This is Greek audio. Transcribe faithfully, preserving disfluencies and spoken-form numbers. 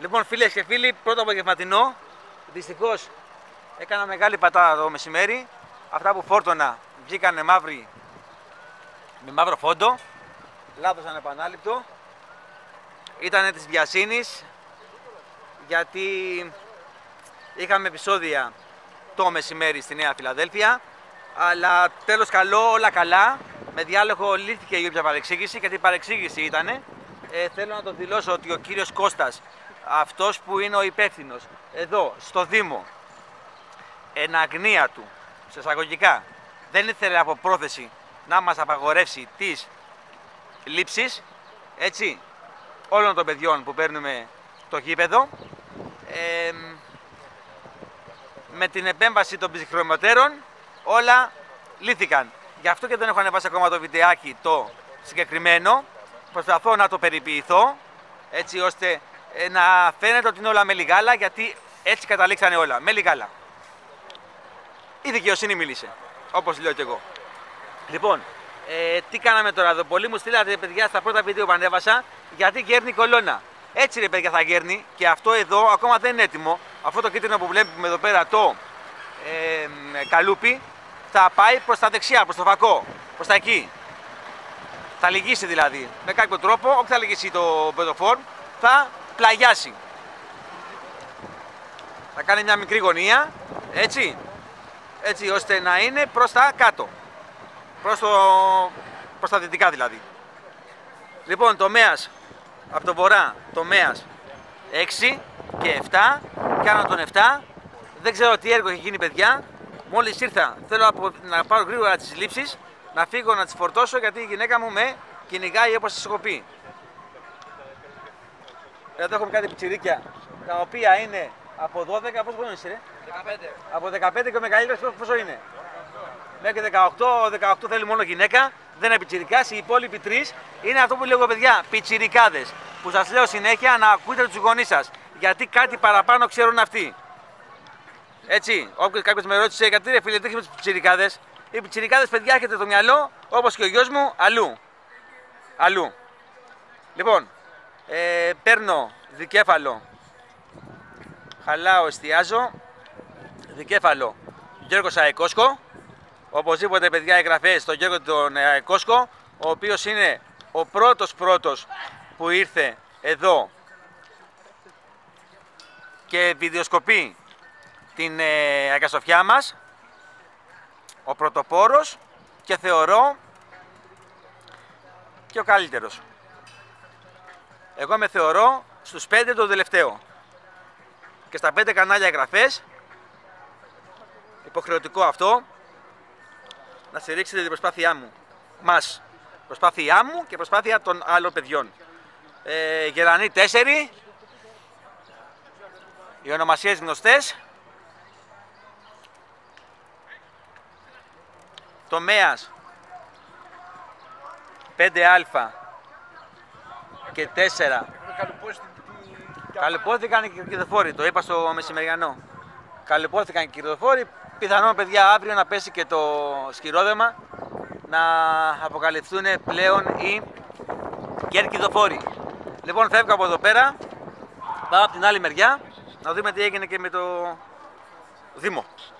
Λοιπόν, φίλες και φίλοι, πρώτο απογευματινό. Δυστυχώς έκανα μεγάλη πατάτα το μεσημέρι. Αυτά που φόρτωνα βγήκανε μαύροι με μαύρο φόντο. Λάθος ανεπανάληπτο. Ήτανε της Βιασίνης, γιατί είχαμε επεισόδια το μεσημέρι στη Νέα Φιλαδέλφια. Αλλά τέλος καλό, όλα καλά. Με διάλογο λύθηκε η όποια παρεξήγηση, γιατί η παρεξήγηση ήτανε. Ε, θέλω να το δηλώσω ότι ο κύριος Κώστας, αυτός που είναι ο υπεύθυνος εδώ στο Δήμο, εν αγνία του, σε εισαγωγικά, δεν ήθελε από πρόθεση να μας απαγορεύσει τις λήψεις, έτσι, όλων των παιδιών που παίρνουμε το γήπεδο, ε, με την επέμβαση των ψυχραιμωτέρων όλα λύθηκαν. Γι' αυτό και δεν έχω ανεβάσει ακόμα το βιντεάκι το συγκεκριμένο. Προσπαθώ να το περιποιηθώ, έτσι ώστε να φαίνεται ότι είναι όλα με λιγάλα, γιατί έτσι καταλήξανε όλα, με λιγάλα. Η δικαιοσύνη μίλησε, όπως λέω και εγώ. Λοιπόν, ε, τι κάναμε τώρα εδώ, πολλοί μου στείλατε, παιδιά, στα πρώτα βίντεο που ανέβασα, γιατί γέρνει η κολόνα. Έτσι ρε παιδιά θα γέρνει, και αυτό εδώ ακόμα δεν είναι έτοιμο. Αυτό το κίτρινο που βλέπουμε εδώ πέρα, το ε, καλούπι, θα πάει προς τα δεξιά, προς το φακό, προς τα εκεί. Θα λυγίσει δηλαδή, με κάποιο τρόπο, όχι θα λυγίσει το πεδοφόρ, θα πλαγιάσει. Θα κάνει μια μικρή γωνία, έτσι, έτσι ώστε να είναι προς τα κάτω, προς, το, προς τα δυτικά δηλαδή. Λοιπόν, τομέας από τον βορρά, τομέας έξι και επτά, κάνω τον επτά, δεν ξέρω τι έργο έχει γίνει παιδιά, μόλις ήρθα θέλω από, να πάρω γρήγορα τις λήψεις, να φύγω να τις φορτώσω, γιατί η γυναίκα μου με κυνηγάει όπως σας έχω πει. Εδώ έχουμε κάτι πιτσιρίκια, τα οποία είναι από δώδεκα, πόσο πόσο είσαι ρε? δεκαπέντε. Από δεκαπέντε και ο μεγαλύτερος πόσο είναι? δεκαοκτώ. Μέχρι δεκαοκτώ, δεκαοκτώ θέλει μόνο γυναίκα, δεν είναι πιτσιρικάς, οι υπόλοιποι τρεις είναι αυτό που λέω παιδιά, πιτσιρικάδες, που σας λέω συνέχεια να ακούτε τους γονείς σας, γιατί κάτι παραπάνω ξέρουν αυτοί. Έτσι, όποιος κάποιος με ρώτησε, γιατί ρε φίλε τι έχεις με τους πιτσιρικάδες? Οι πιτσιρικάδες παιδιά έχετε το μυαλό, όπως και ο γιος μου, αλλού. Αλλού. Λοιπόν, ε, παίρνω δικέφαλο, χαλάω, εστιάζω, δικέφαλο Γιώργος Αϊκόσκο. Οπωσδήποτε παιδιά εγγραφές στον Γιώργο τον Αϊκόσκο, ο οποίος είναι ο πρώτος πρώτος που ήρθε εδώ και βιντεοσκοπεί την ε, Αγκασοφιά μας. Ο πρωτοπόρος και θεωρώ και ο καλύτερος. Εγώ με θεωρώ στους πέντε το τελευταίο. Και στα πέντε κανάλια εγγραφές, υποχρεωτικό αυτό, να στηρίξετε την προσπάθειά μου. Μας. Προσπάθειά μου και προσπάθεια των άλλων παιδιών. Ε, Γερανοί τέσσερι, οι ονομασίες γνωστές. Τομέας πέντε α και τέσσερα. Καλυπώθηκαν οι κερδοφόροι, το είπα στο μεσημεριανό. Καλυπώθηκαν οι κερδοφόροι, πιθανόν παιδιά αύριο να πέσει και το σκυρόδεμα, να αποκαλυφθούν πλέον οι κερδοφόροι. Λοιπόν, φεύγω από εδώ πέρα, πάω από την άλλη μεριά, να δούμε τι έγινε και με το Δήμο.